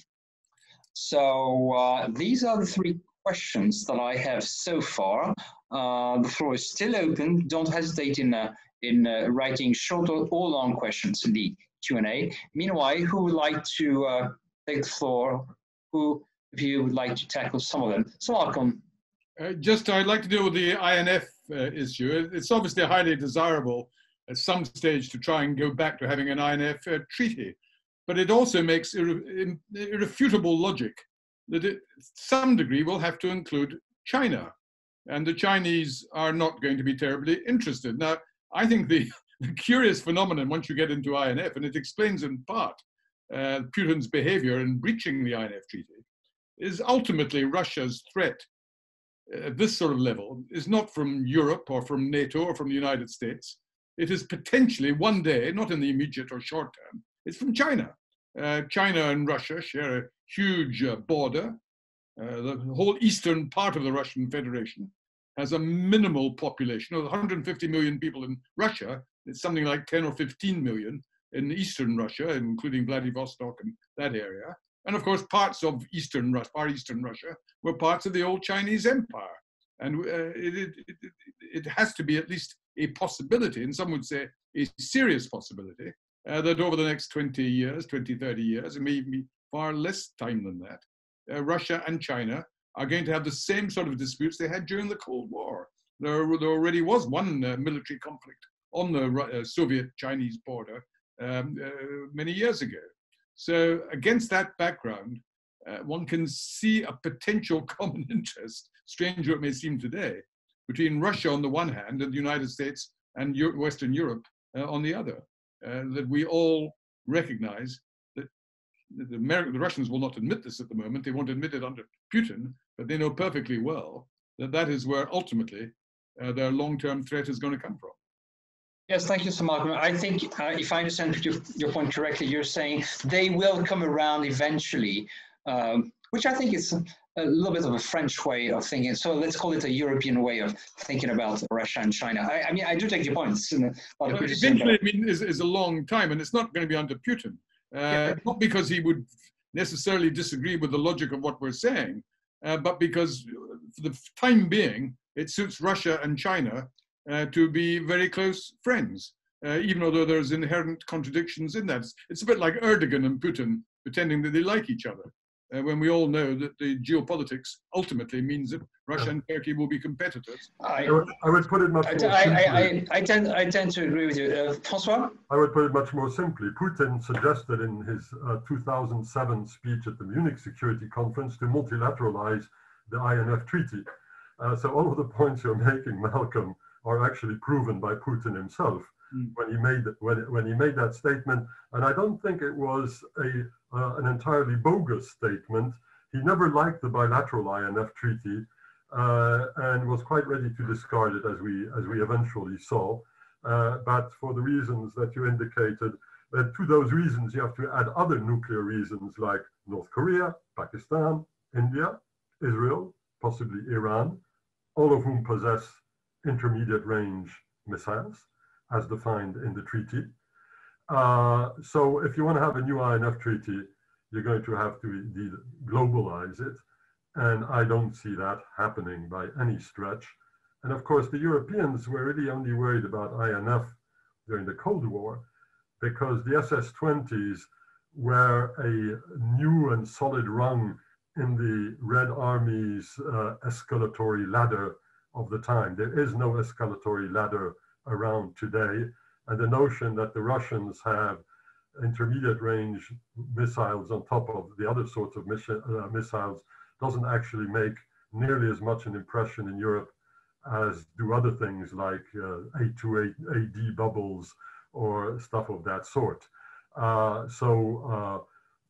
so uh, these are the three questions that I have so far. Uh, the floor is still open. Don't hesitate in uh, in uh, writing short or long questions in the Q and A. Meanwhile, who would like to uh, take the floor? Who of you would like to tackle some of them? So Malcolm. Uh, just I'd like to deal with the I N F uh, issue. It's obviously highly desirable at some stage to try and go back to having an I N F uh, treaty, but it also makes irre irrefutable logic that it, to some degree will have to include China, and the Chinese are not going to be terribly interested. Now, I think the, the curious phenomenon once you get into I N F, and it explains in part uh, Putin's behavior in breaching the I N F treaty, is ultimately Russia's threat at this sort of level is not from Europe or from NATO or from the United States. It is potentially one day, not in the immediate or short term, it's from China. Uh, China and Russia share a huge uh, border. Uh, the whole eastern part of the Russian Federation has a minimal population of one hundred fifty million people in Russia. It's something like ten or fifteen million in eastern Russia, including Vladivostok and that area. And of course, parts of eastern Russia, far eastern Russia, were parts of the old Chinese Empire. And uh, it, it, it, it has to be at least a possibility, and some would say a serious possibility, uh, that over the next twenty years, twenty, thirty years, it may be far less time than that, uh, Russia and China are going to have the same sort of disputes they had during the Cold War. There, there already was one uh, military conflict on the uh, Soviet-Chinese border um, uh, many years ago. So against that background, uh, one can see a potential common interest, strange as it may seem today, between Russia on the one hand and the United States and Euro- Western Europe uh, on the other, uh, that we all recognize. The, American, the Russians will not admit this at the moment. They won't admit it under Putin, but they know perfectly well that that is where ultimately uh, their long-term threat is going to come from. Yes, thank you, Sir Malcolm. I think, uh, if I understand your, your point correctly, you're saying they will come around eventually, um, which I think is a, a little bit of a French way of thinking. So let's call it a European way of thinking about Russia and China. I, I mean, I do take your points. Well, eventually, I mean, is, is a long time, and it's not going to be under Putin. Uh, not because he would necessarily disagree with the logic of what we're saying, uh, but because for the time being, it suits Russia and China uh, to be very close friends, uh, even although there's inherent contradictions in that. It's a bit like Erdogan and Putin pretending that they like each other. uh, when we all know that the geopolitics ultimately means that Russia and Turkey will be competitors. I, I would put it much I, more I, simply. I, I, I, tend, I tend to agree with you. Uh, Francois? I would put it much more simply. Putin suggested in his uh, two thousand seven speech at the Munich Security Conference to multilateralize the I N F Treaty. Uh, so all of the points you're making, Malcolm, are actually proven by Putin himself mm. when he made when when he made that statement. And I don't think it was a uh, an entirely bogus statement. He never liked the bilateral I N F treaty uh, and was quite ready to discard it, as we as we eventually saw. Uh, but for the reasons that you indicated, uh, to those reasons you have to add other nuclear reasons like North Korea, Pakistan, India, Israel, possibly Iran, all of whom possess intermediate range missiles as defined in the treaty. Uh, so if you want to have a new I N F treaty, you're going to have to indeed globalize it. And I don't see that happening by any stretch. And of course, the Europeans were really only worried about I N F during the Cold War because the S S twenties were a new and solid rung in the Red Army's uh, escalatory ladder of the time. There is no escalatory ladder around today. And the notion that the Russians have intermediate range missiles on top of the other sorts of mission, uh, missiles doesn't actually make nearly as much an impression in Europe as do other things like uh, A twenty-eight A D bubbles or stuff of that sort. Uh, so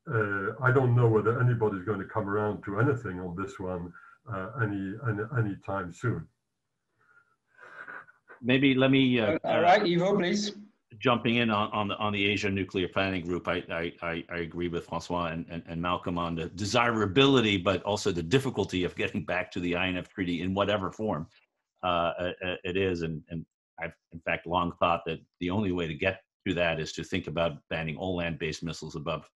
uh, uh, I don't know whether anybody's going to come around to anything on this one uh, any, any, any time soon. Maybe let me. Uh, All right, Ivo, please. Jumping in on, on the on the Asia Nuclear Planning Group, I I, I agree with Francois and, and, and Malcolm on the desirability, but also the difficulty of getting back to the I N F Treaty in whatever form uh, it is. And and I've in fact long thought that the only way to get to that is to think about banning all land-based missiles above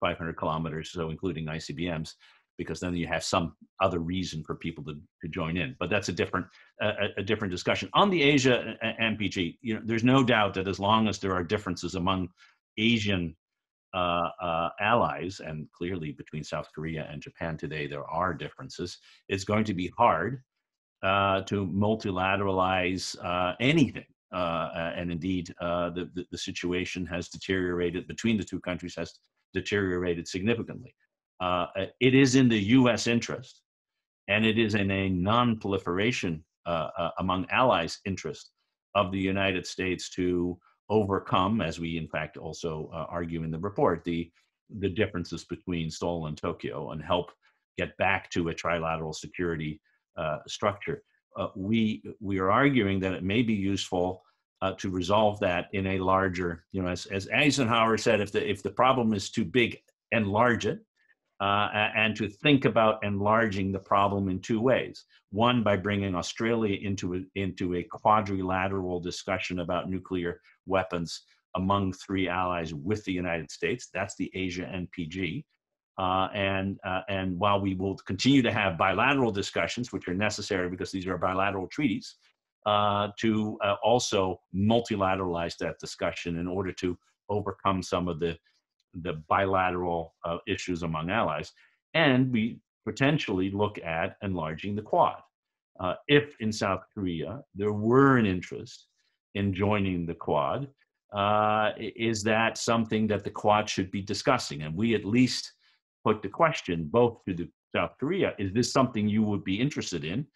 five hundred kilometers, so including I C B Ms. Because then you have some other reason for people to, to join in. But that's a different uh, a different discussion. On the Asia N P G, you know, there's no doubt that as long as there are differences among Asian uh, uh, allies, and clearly between South Korea and Japan today there are differences, it's going to be hard uh, to multilateralize uh, anything. Uh, and indeed, uh, the, the, the situation has deteriorated, between the two countries has deteriorated significantly. Uh, it is in the U S interest, and it is in a non-proliferation uh, uh, among allies interest of the United States to overcome, as we in fact also uh, argue in the report, the, the differences between Seoul and Tokyo and help get back to a trilateral security uh, structure. Uh, we, we are arguing that it may be useful uh, to resolve that in a larger, you know, as, as Eisenhower said, if the, if the problem is too big, enlarge it. Uh, and to think about enlarging the problem in two ways. One, by bringing Australia into a, into a quadrilateral discussion about nuclear weapons among three allies with the United States. That's the Asia N P G. Uh, and, uh, and while we will continue to have bilateral discussions, which are necessary because these are bilateral treaties, uh, to uh, also multilateralize that discussion in order to overcome some of the the bilateral uh, issues among allies, and we potentially look at enlarging the Quad. Uh, if in South Korea there were an interest in joining the Quad, uh, is that something that the Quad should be discussing? And we at least put the question both to the South Korea, is this something you would be interested in?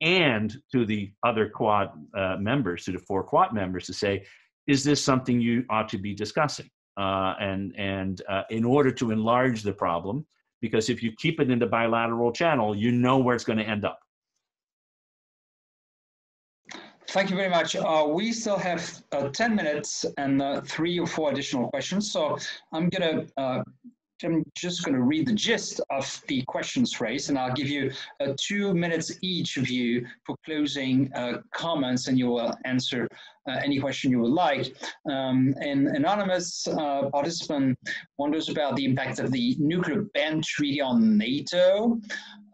And to the other Quad uh, members, to the four Quad members to say, is this something you ought to be discussing? Uh, and and uh, in order to enlarge the problem, because if you keep it in the bilateral channel, you know where it's going to end up. Thank you very much. Uh, we still have uh, ten minutes and uh, three or four additional questions. So I'm going to, uh, I'm just going to read the gist of the questions raised, and I'll give you uh, two minutes each of you for closing uh, comments, and you will answer Uh, any question you would like. Um, an anonymous uh, participant wonders about the impact of the nuclear ban treaty on NATO.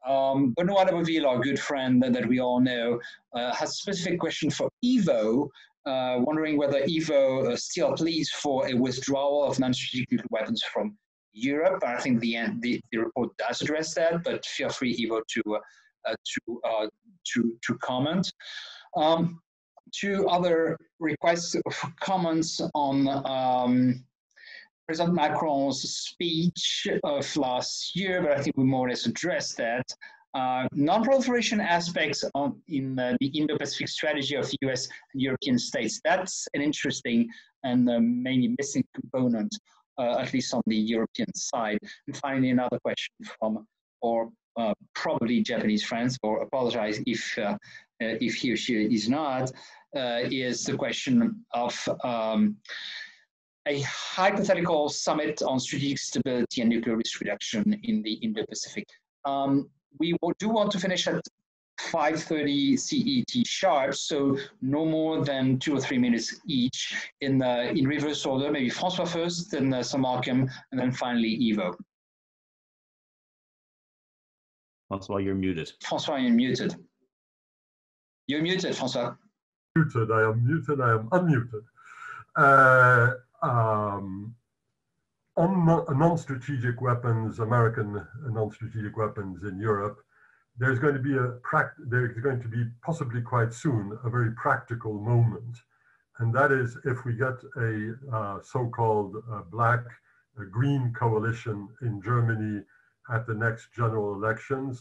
Um, Bruno Tertrais, our good friend that, that we all know, uh, has a specific question for Ivo, uh, wondering whether Ivo uh, still pleads for a withdrawal of non-strategic nuclear weapons from Europe. I think the, the the report does address that, but feel free, Ivo, to uh, to uh, to to comment. Um, two other requests for comments on um, President Macron's speech of last year, but I think we more or less addressed that. Uh, non-proliferation aspects on, in uh, the Indo-Pacific strategy of U S and European states. That's an interesting and uh, mainly missing component, uh, at least on the European side. And finally, another question from, or uh, probably Japanese friends, or apologize if, uh, uh, if he or she is not, uh, is the question of um, a hypothetical summit on strategic stability and nuclear risk reduction in the Indo-Pacific. Um, We do want to finish at five thirty C E T sharp, so no more than two or three minutes each, in uh, in reverse order. Maybe Francois first, then uh, Sir Malcolm, and then finally Ivo. Francois, you're muted. Francois, you're muted. You're muted, Francois. Muted. I am muted. I am unmuted. Uh, um... On non-strategic weapons, American non-strategic weapons in Europe, there's going to be a there's going to be possibly quite soon a very practical moment, and that is if we get a uh, so-called uh, black uh, green coalition in Germany at the next general elections.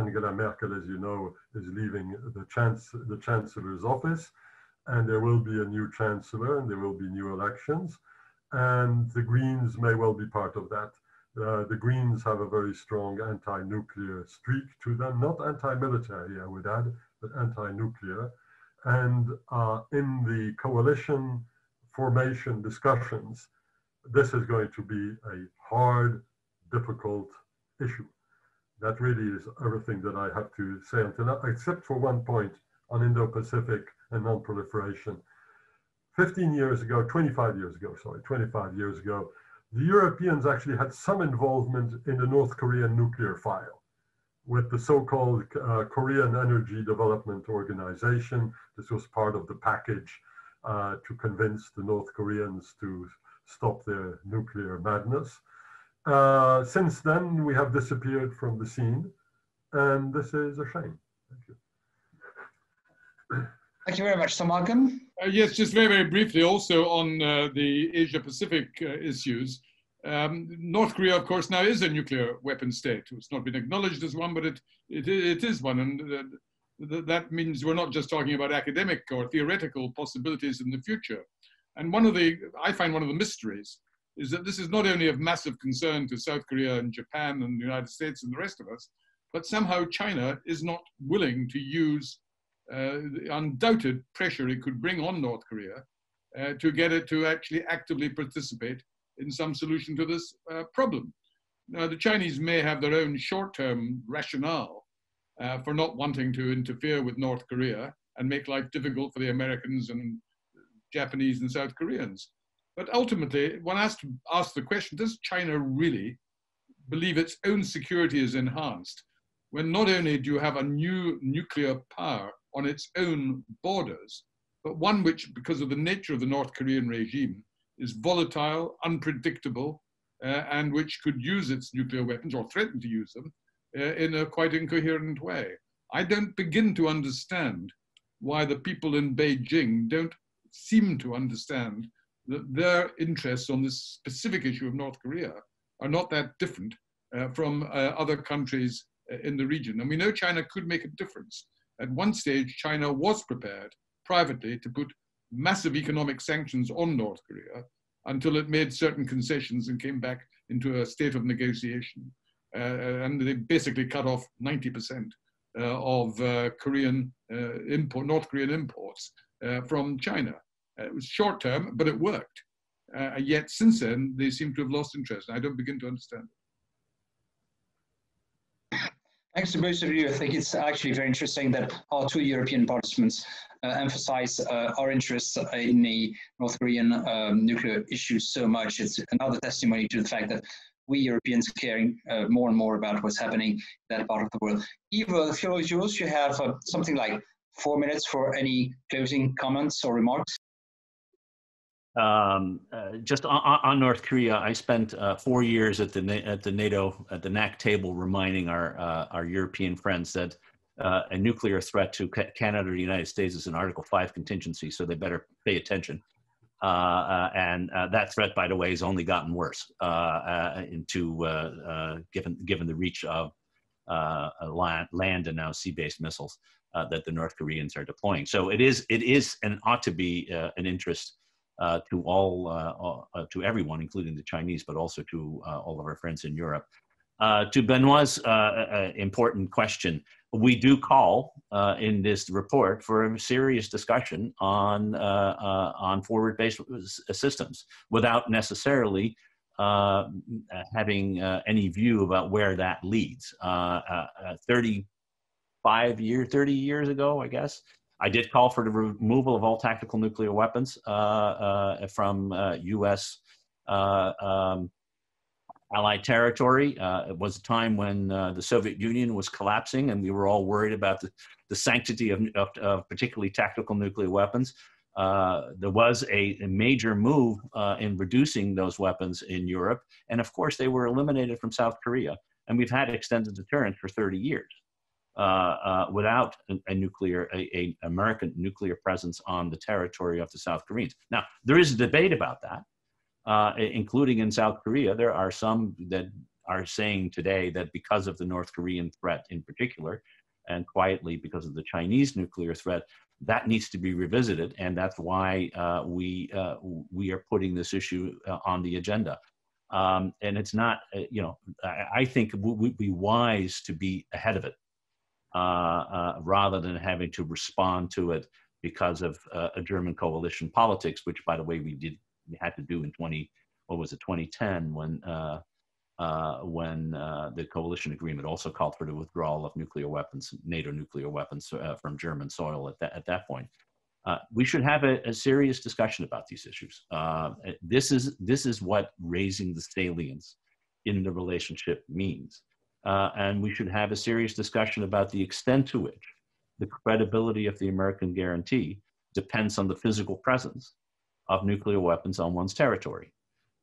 Angela Merkel, as you know, is leaving the chance the chancellor's office, and there will be a new chancellor and there will be new elections. And the Greens may well be part of that. Uh, the Greens have a very strong anti-nuclear streak to them, not anti-military, I would add, but anti-nuclear. And uh, in the coalition formation discussions, this is going to be a hard, difficult issue. That really is everything that I have to say until now, except for one point on Indo-Pacific and non-proliferation. fifteen years ago, twenty-five years ago, sorry, twenty-five years ago, the Europeans actually had some involvement in the North Korean nuclear file with the so-called uh, Korean Energy Development Organization. This was part of the package uh, to convince the North Koreans to stop their nuclear madness. Uh, since then, we have disappeared from the scene, and this is a shame. Thank you. Thank you very much. Sir Malcolm? Uh, yes, just very, very briefly also on uh, the Asia-Pacific uh, issues. Um, North Korea, of course, now is a nuclear weapon state. It's not been acknowledged as one, but it, it, it is one. And uh, th that means we're not just talking about academic or theoretical possibilities in the future. And one of the, I find one of the mysteries is that this is not only of massive concern to South Korea and Japan and the United States and the rest of us, but somehow China is not willing to use Uh, the undoubted pressure it could bring on North Korea uh, to get it to actually actively participate in some solution to this uh, problem. Now, the Chinese may have their own short-term rationale uh, for not wanting to interfere with North Korea and make life difficult for the Americans and Japanese and South Koreans. But ultimately, one has to ask the question, does China really believe its own security is enhanced when not only do you have a new nuclear power on its own borders, but one which, because of the nature of the North Korean regime, is volatile, unpredictable, uh, and which could use its nuclear weapons, or threaten to use them, uh, in a quite incoherent way. I don't begin to understand why the people in Beijing don't seem to understand that their interests on this specific issue of North Korea are not that different uh, from uh, other countries in the region. And we know China could make a difference. At one stage, China was prepared privately to put massive economic sanctions on North Korea until it made certain concessions and came back into a state of negotiation. Uh, and they basically cut off ninety percent uh, of uh, Korean uh, import, North Korean imports uh, from China. Uh, it was short term, but it worked. Uh, yet since then, they seem to have lost interest. I don't begin to understand it. Thanks to both of you. I think it's actually very interesting that our two European participants uh, emphasize uh, our interests in the North Korean um, nuclear issue so much. It's another testimony to the fact that we Europeans are caring uh, more and more about what's happening in that part of the world. Ivo, the floor is yours. You have uh, something like four minutes for any closing comments or remarks. Um, uh, just on, on North Korea, I spent uh, four years at the at the NATO at the N A C table reminding our uh, our European friends that uh, a nuclear threat to Canada or the United States is an Article five contingency, so they better pay attention. Uh, uh, and uh, that threat, by the way, has only gotten worse uh, uh, into uh, uh, given given the reach of uh, land, land and now sea-based missiles uh, that the North Koreans are deploying. So it is it is and ought to be uh, an interest. Uh, to all, uh, uh, to everyone, including the Chinese, but also to uh, all of our friends in Europe. Uh, to Benoit's uh, uh, important question, we do call uh, in this report for a serious discussion on uh, uh, on forward-based systems, without necessarily uh, having uh, any view about where that leads. Uh, uh, thirty-five years, thirty years ago, I guess, I did call for the removal of all tactical nuclear weapons uh, uh, from uh, U S uh, um, allied territory. Uh, it was a time when uh, the Soviet Union was collapsing and we were all worried about the, the sanctity of, of, of particularly tactical nuclear weapons. Uh, there was a, a major move uh, in reducing those weapons in Europe. And of course, they were eliminated from South Korea. And we've had extended deterrence for thirty years. Uh, uh, without a, a nuclear, a, a American nuclear presence on the territory of the South Koreans. Now, there is a debate about that, uh, including in South Korea. There are some that are saying today that because of the North Korean threat in particular, and quietly because of the Chinese nuclear threat, that needs to be revisited, and that's why uh, we, uh, we are putting this issue uh, on the agenda. Um, and it's not, uh, you know, I, I think it would be wise to be ahead of it. Uh, uh, rather than having to respond to it because of uh, a German coalition politics, which, by the way, we did we had to do in twenty what was it twenty ten when uh, uh, when uh, the coalition agreement also called for the withdrawal of nuclear weapons, NATO nuclear weapons uh, from German soil. At that at that point, uh, we should have a, a serious discussion about these issues. Uh, this is this is what raising the salience in the relationship means. Uh, and we should have a serious discussion about the extent to which the credibility of the American guarantee depends on the physical presence of nuclear weapons on one's territory.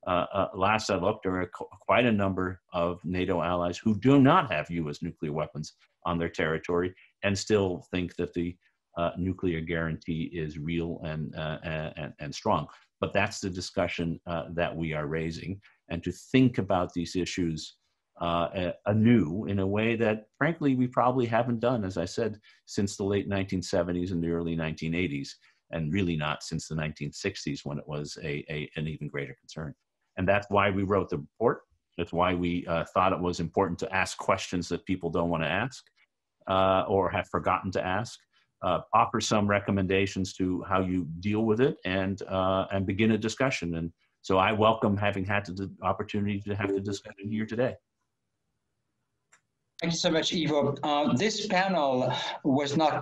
Uh, uh, last I looked, there are quite a number of NATO allies who do not have U S nuclear weapons on their territory and still think that the uh, nuclear guarantee is real and, uh, and, and strong. But that's the discussion uh, that we are raising, and to think about these issues Uh, anew in a way that, frankly, we probably haven't done, as I said, since the late nineteen seventies and the early nineteen eighties, and really not since the nineteen sixties when it was a, a, an even greater concern. And that's why we wrote the report. That's why we uh, thought it was important to ask questions that people don't want to ask uh, or have forgotten to ask, uh, offer some recommendations to how you deal with it, and, uh, and begin a discussion. And so I welcome having had the opportunity to have the discussion here today. Thank you so much, Ivo. Uh, this panel was not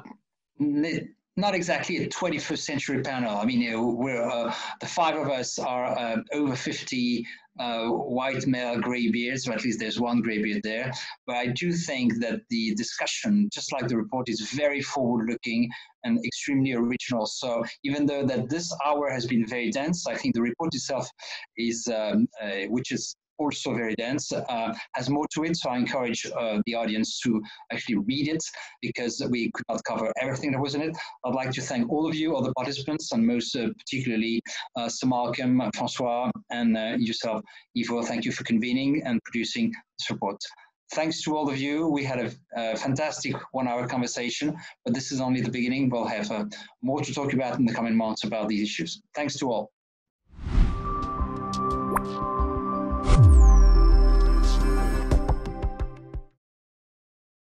not exactly a twenty-first century panel. I mean, you know, we're, uh, the five of us are uh, over fifty, uh, white male graybeards, or at least there's one graybeard there. But I do think that the discussion, just like the report, is very forward-looking and extremely original. So even though that this hour has been very dense, I think the report itself is, um, uh, which is also very dense, uh, has more to it, so I encourage uh, the audience to actually read it, because we could not cover everything that was in it. I'd like to thank all of you, all the participants, and most uh, particularly uh, Sir Malcolm, Francois, and uh, yourself, Ivo. Thank you for convening and producing this report. Thanks to all of you. We had a, a fantastic one-hour conversation, but this is only the beginning. We'll have uh, more to talk about in the coming months about these issues. Thanks to all.